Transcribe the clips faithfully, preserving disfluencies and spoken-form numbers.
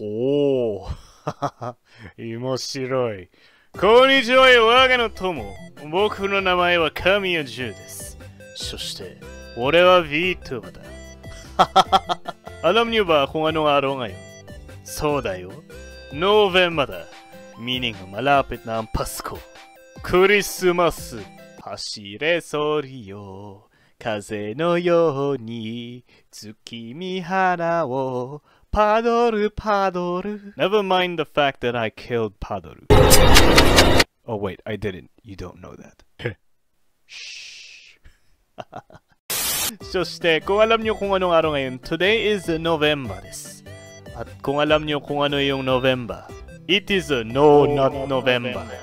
ほー面白い。こんにちは、我がの友。僕の名前は神谷十です。そして、俺はビートバだ。Alam niyo ba kung anong araw ngayon? Sodayo, November da. Meaning malapit na ang Pasko. Christmas. Hashire soriyo, kaze no you ni, tsuki mihara wo, padoru padoru. Never mind the fact that I killed Padoru. Oh wait, I didn't. You don't know that. Shh. So, kung alam niyo kung anong araw ngayon, today is November des. At kung alam niyo kung ano yung November, it is a no, oh, not November. November.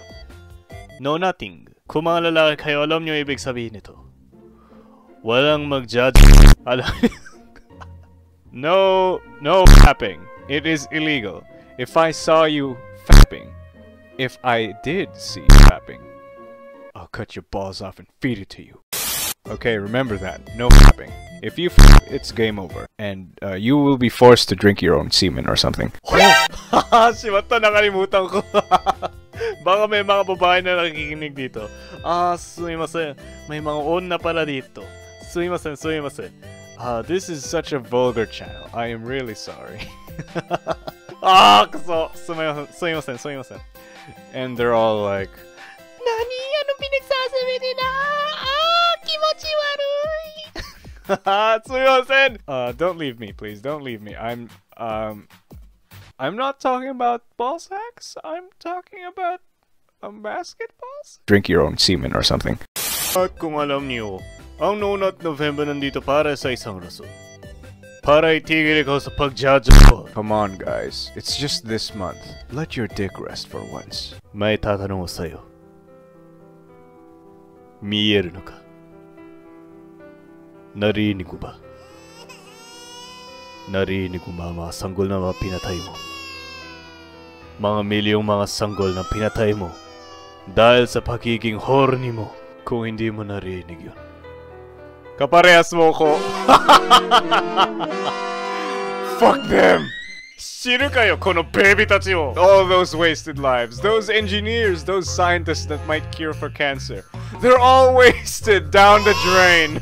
No nothing. Kung mga lalaki kayo, alam niyo ibig sabihin nito. Walang mag-judge. Alam No, no fapping. It is illegal. If I saw you fapping, if I did see fapping, I'll cut your balls off and feed it to you. Okay, remember that. No fapping. If you f it's game over. And uh, you will be forced to drink your own semen or something. Shibatta, nakalimutan ko. Baka may mga babae na nakikinig dito. Ah, sumimasen. May mga on na pala dito. Sumimasen, sumimasen. Ah, this is such a vulgar channel. I am really sorry. Ah, kaso. Sumimasen, sumimasen. And they're all like... Nani? Anong pinagsasabi nila? uh, don't leave me, please. Don't leave me. I'm, um, I'm not talking about ball sacks. I'm talking about um, basketballs. Drink your own semen or something. At kung alam niyo, ang No Not November nandito para sa isang rason. Para itigil ko sa pag-judge ko. Come on, guys. It's just this month. Let your dick rest for once. May tatanong ko sa'yo. Miyeru no ka? Narinig ko ba? Narinig ko ba mga sanggol na mga pinatay mo? Mga milyong mga sanggol na pinatay mo dahil sa pagiging horny mo. Kung hindi mo narinig yun, kaparehas mo ko! Fuck them! Shiru kayo, kono baby tachi wo! All those wasted lives, those engineers, those scientists that might cure for cancer. They're all wasted down the drain.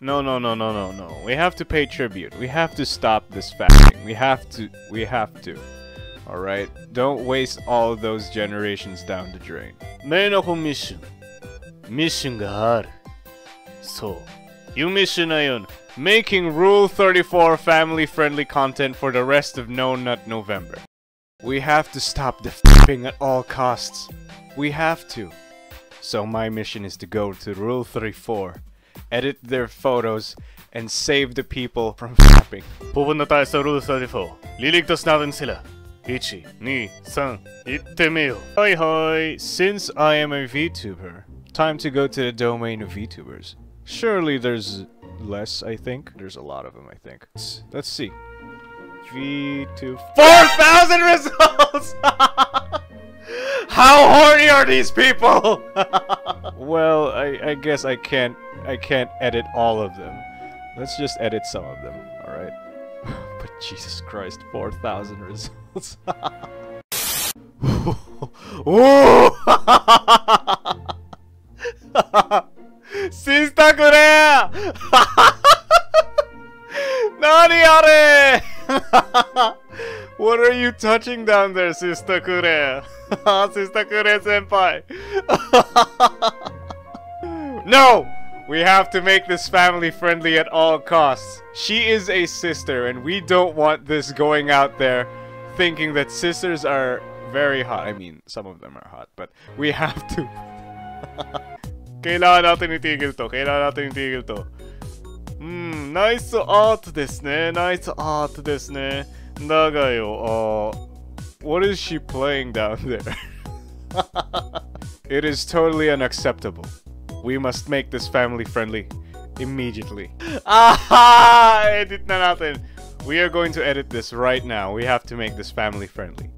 No, no, no, no, no, no. We have to pay tribute. We have to stop this fapping. We have to. We have to. All right. Don't waste all those generations down the drain. Meron akong mission. Mission ga aru. So, yung mission na yun, making Rule thirty-four family-friendly content for the rest of No Nut November. We have to stop the fapping at all costs. We have to. So my mission is to go to Rule thirty-four, edit their photos, and save the people from fapping. Pupunta tayo sa Rule thirty-four. Liligtas natin sila. Ichi, ni, san, ittemeo. Hoi hoi! Since I am a VTuber, time to go to the domain of VTubers. Surely there's less, I think. There's a lot of them, I think. Let's, let's see. V two... four thousand results! How horny are these people? Well, I, I guess I can't I can't edit all of them. Let's just edit some of them, all right? But Jesus Christ, four thousand results. Sister Korea! Nani are? What are you touching down there, Sister Korea? Sister Kure senpai. No! We have to make this family friendly at all costs. She is a sister, and we don't want this going out there thinking that sisters are very hot. I mean, some of them are hot, but we have to. Kailangan natin itigil to. Kailangan natin itigil to. Hmm, nice art desu ne. Nice art desu ne. Daga yo. What is she playing down there? It is totally unacceptable. We must make this family friendly immediately. Aha! Edit na natin. We are going to edit this right now. We have to make this family friendly.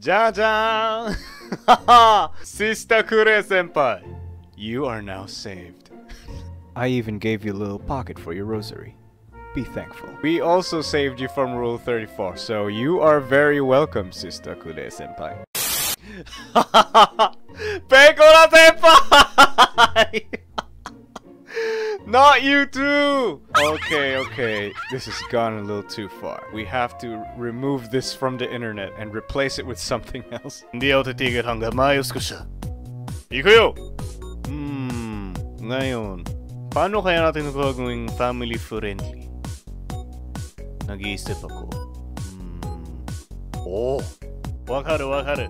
じゃじゃーん Sister Kure-senpai, you are now saved. I even gave you a little pocket for your rosary. Be thankful. We also saved you from Rule thirty-four, so you are very welcome, Sister Kure-senpai. Pekora-senpai! Not you too! Okay, okay. This has gone a little too far. We have to remove this from the internet and replace it with something else. Hmm. Ngayon, paano kaya natin ito gawing family friendly? Nag-iisip ako. Oh! Wakaru, wakaru.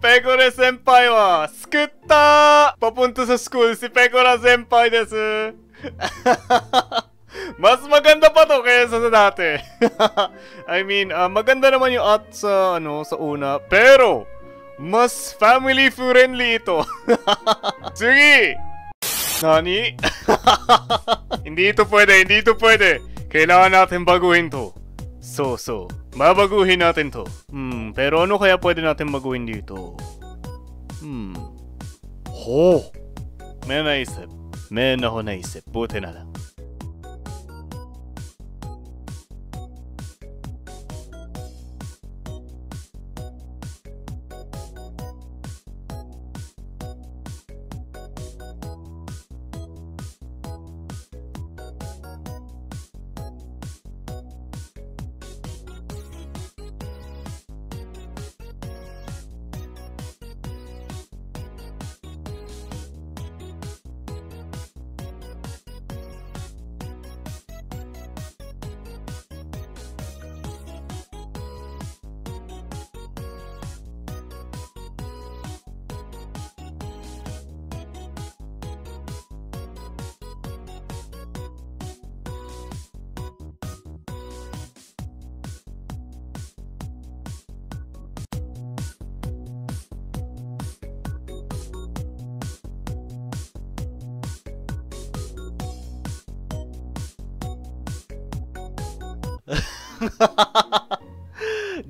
Pekora-senpai wa sukutta! Papunta sa school si Pekora-senpai desu! Mas maganda pa to kaysa sa dati. I mean, uh, maganda naman yung art sa, ano, sa una. Pero, mas family friendly ito. Sige! Nani? Hindi ito pwede, hindi ito pwede. Kailangan natin baguhin to. So, so. Mabaguhin natin to. Hmm, pero ano kaya pwede natin baguhin dito? Hmm. Ho! May naisip. May naho naisip. Buti na lang.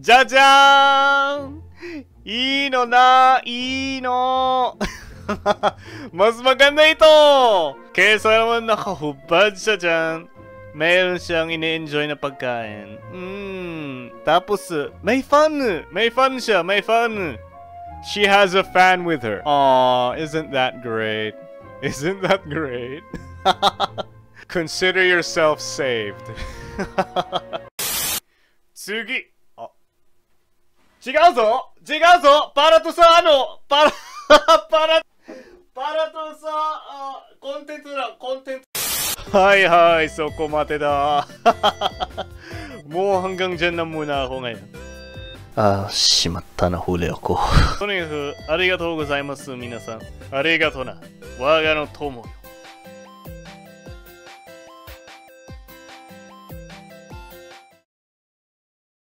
Jajan! Ino na, ino. Mas maganda ito. Kesa naman nakahubad siya dyan. Mayroon siyang ine-enjoy na pagkain. Mm. Tapos may fun, may fun siya, may fun. She has a fan with her. Aw, isn't that great? Isn't that great? Consider yourself saved. Tsugi. Oh. Chigau zo! Chigau zo! Para to sa ano? Para para para to sa uh, content na content. Hi hi, soko mate da. Mo hanggang dyan na muna ako ngayon. Ah, shimatta na huli ako. Toniku, arigatou gozaimasu minasan. Arigatou na. Waga no tomo.